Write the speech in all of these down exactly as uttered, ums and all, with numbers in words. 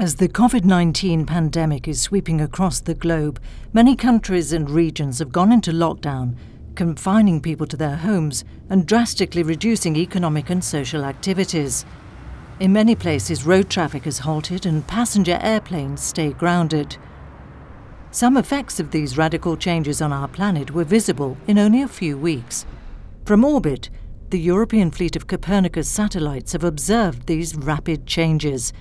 As the COVID nineteen pandemic is sweeping across the globe, many countries and regions have gone into lockdown, confining people to their homes and drastically reducing economic and social activities. In many places, road traffic has halted and passenger airplanes stay grounded. Some effects of these radical changes on our planet were visible in only a few weeks. From orbit, the European fleet of Copernicus satellites have observed these rapid changes,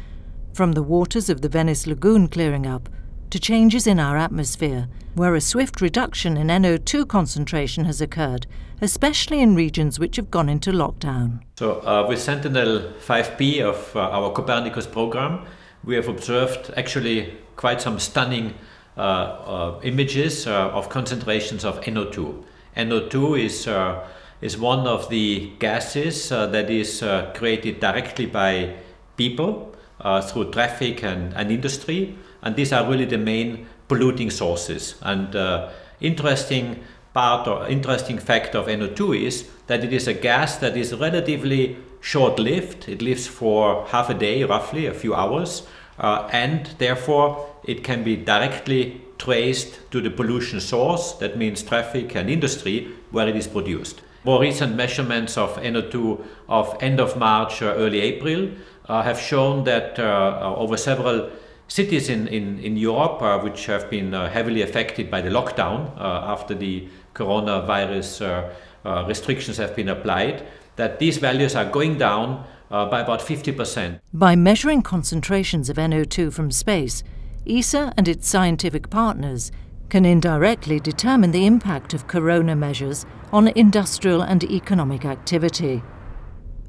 from the waters of the Venice Lagoon clearing up to changes in our atmosphere, where a swift reduction in N O two concentration has occurred, especially in regions which have gone into lockdown. So uh, with Sentinel five P of uh, our Copernicus program, we have observed actually quite some stunning uh, uh, images uh, of concentrations of N O two. N O two is, uh, is one of the gases uh, that is uh, created directly by people, Uh, through traffic and, and industry, and these are really the main polluting sources. And uh, interesting part or interesting fact of N O two is that it is a gas that is relatively short-lived. It lives for half a day, roughly a few hours, uh, and therefore it can be directly traced to the pollution source. That means traffic and industry, where it is produced. More recent measurements of N O two of end of March or early April uh, have shown that uh, over several cities in, in, in Europe, uh, which have been uh, heavily affected by the lockdown uh, after the coronavirus uh, uh, restrictions have been applied, that these values are going down uh, by about fifty percent. By measuring concentrations of N O two from space, E S A and its scientific partners can indirectly determine the impact of corona measures on industrial and economic activity.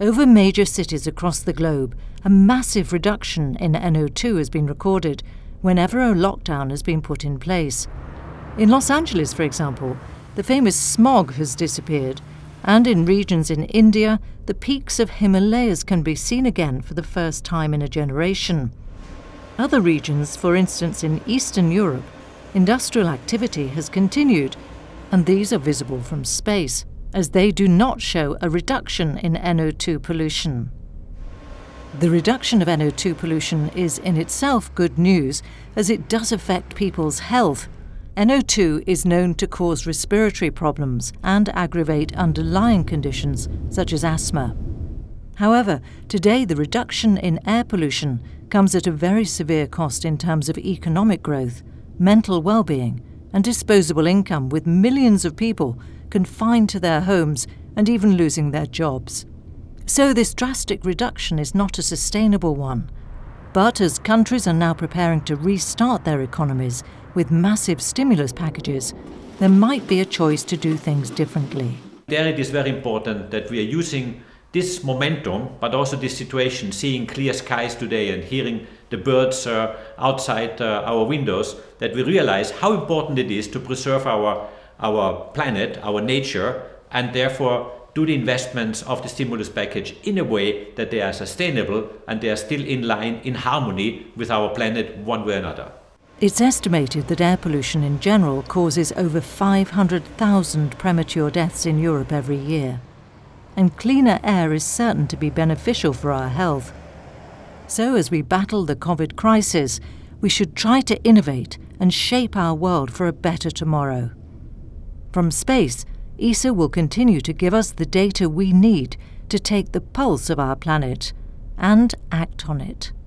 Over major cities across the globe, a massive reduction in N O two has been recorded whenever a lockdown has been put in place. In Los Angeles, for example, the famous smog has disappeared, and in regions in India, the peaks of Himalayas can be seen again for the first time in a generation. Other regions, for instance in Eastern Europe, industrial activity has continued, and these are visible from space, as they do not show a reduction in N O two pollution. The reduction of N O two pollution is in itself good news, as it does affect people's health. N O two is known to cause respiratory problems and aggravate underlying conditions such as asthma. However, today the reduction in air pollution comes at a very severe cost in terms of economic growth, mental well-being and disposable income, with millions of people confined to their homes and even losing their jobs. So this drastic reduction is not a sustainable one. But as countries are now preparing to restart their economies with massive stimulus packages, there might be a choice to do things differently. There it is very important that we are using this momentum, but also this situation, seeing clear skies today and hearing the birds uh, outside uh, our windows, that we realize how important it is to preserve our, our planet, our nature, and therefore do the investments of the stimulus package in a way that they are sustainable and they are still in line, in harmony with our planet one way or another. It's estimated that air pollution in general causes over five hundred thousand premature deaths in Europe every year. And cleaner air is certain to be beneficial for our health. So as we battle the COVID crisis, we should try to innovate and shape our world for a better tomorrow. From space, E S A will continue to give us the data we need to take the pulse of our planet and act on it.